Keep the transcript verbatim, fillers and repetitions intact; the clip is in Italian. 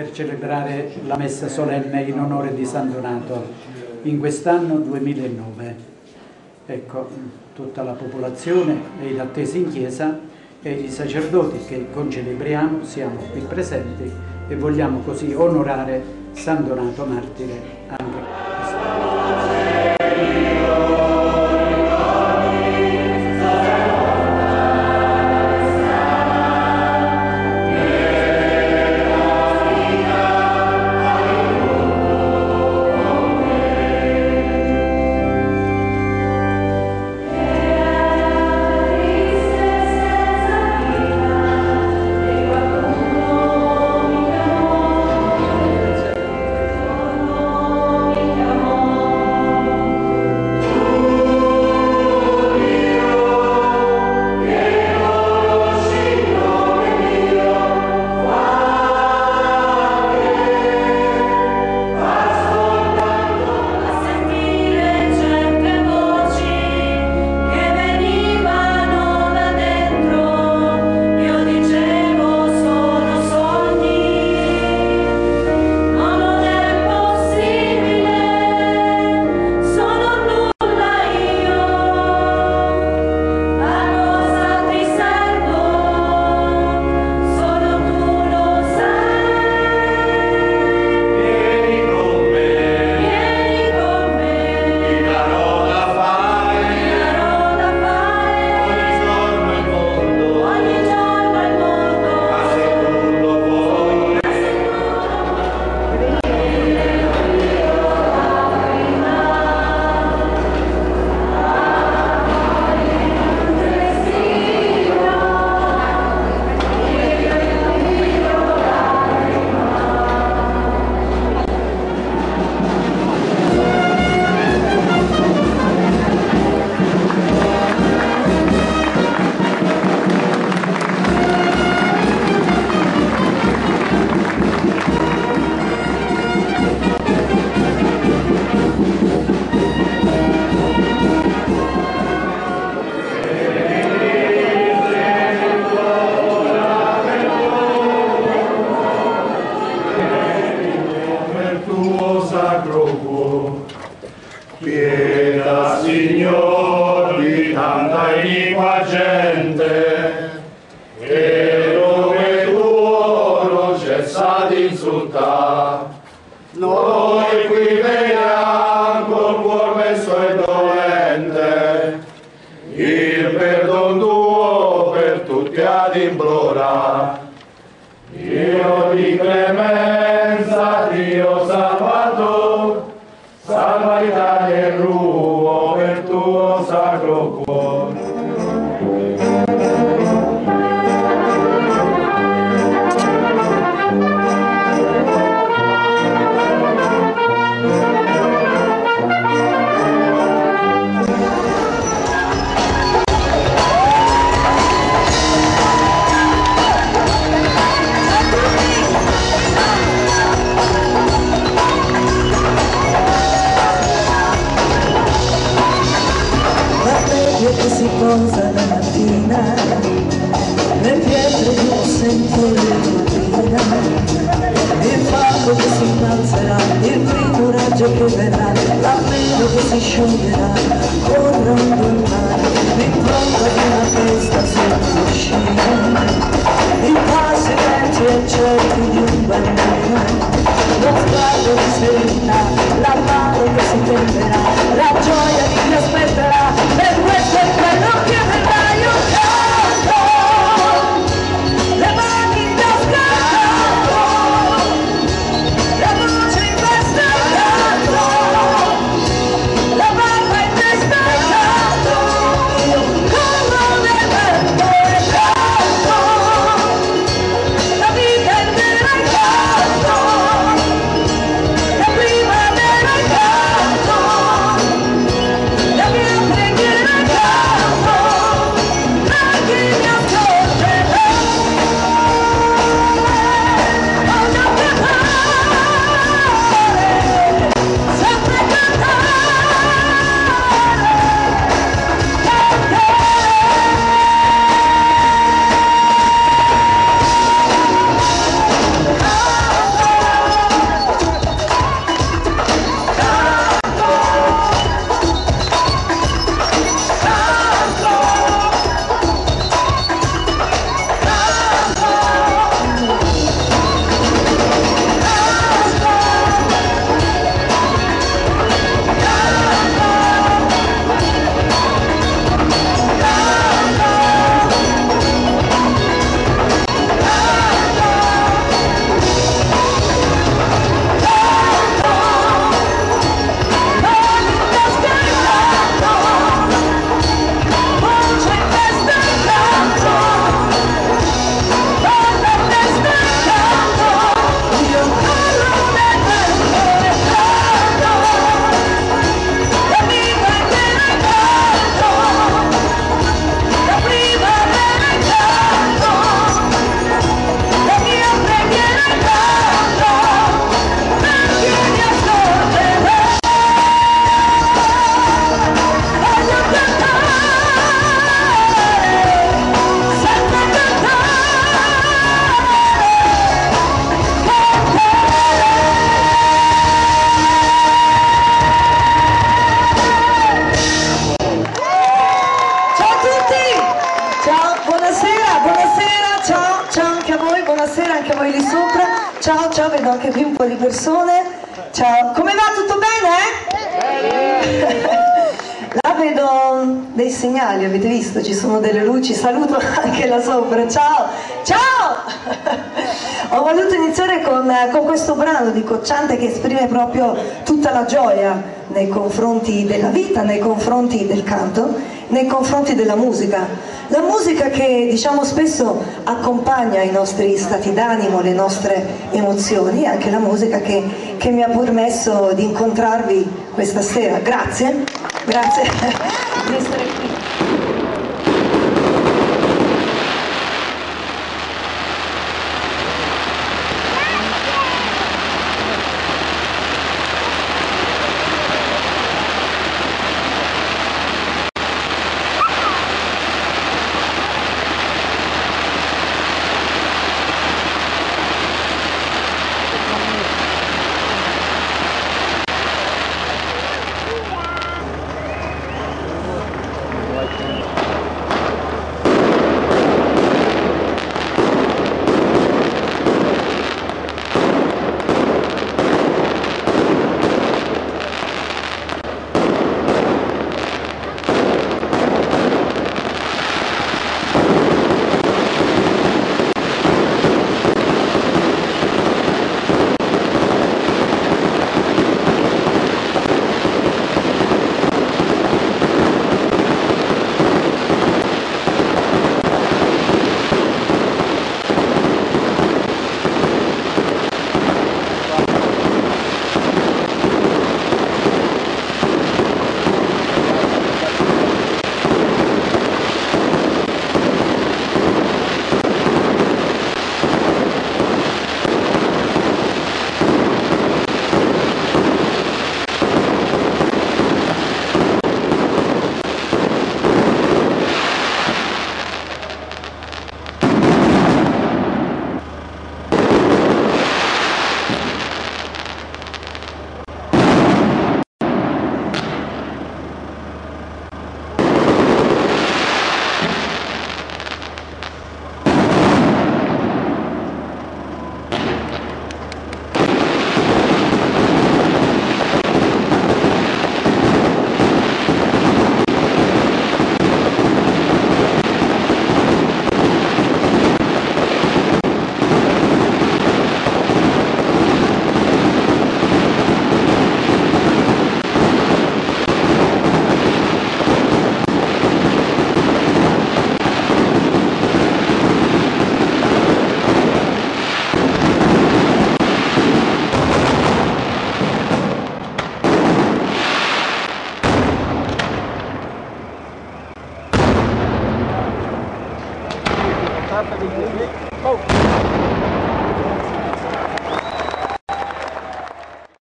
per celebrare la messa solenne in onore di San Donato in quest'anno duemilanove. Ecco, tutta la popolazione e gli attesi in chiesa e i sacerdoti che concelebriamo siamo qui presenti e vogliamo così onorare San Donato Martire anche quest'anno. Pietà, Signore, di tanta iniqua gente, che nome tuo non cessa di insultare. Noi qui veniamo col cuor messo e dolente, il perdono tuo per tutti ad implorare. Dio di clemenza, Dio salvatore, salva l'Italia e il ruolo per tuo sacro cuore. Che verrà, la mela che si scioglierà, corrondo il mare, l'impronta di una festa sulla piscina, in pace lenti e certi di un bambino, lo sguardo di serenità, la mano che si tenderà, la gioia di chi aspetterà, per questo è quello che verrà, io canto, le mani in tasca. Everybody Ciao, ciao, vedo anche qui un po' di persone. Ciao, come va? Tutto bene? Eh? Là vedo dei segnali, avete visto? Ci sono delle luci, saluto anche là sopra. Ciao, ciao! Ho voluto iniziare con, con questo brano di Cocciante che esprime proprio tutta la gioia nei confronti della vita, nei confronti del canto, nei confronti della musica. La musica che, diciamo, spesso accompagna i nostri stati d'animo, le nostre emozioni, anche la musica che, che mi ha permesso di incontrarvi questa sera. Grazie, grazie di essere qui.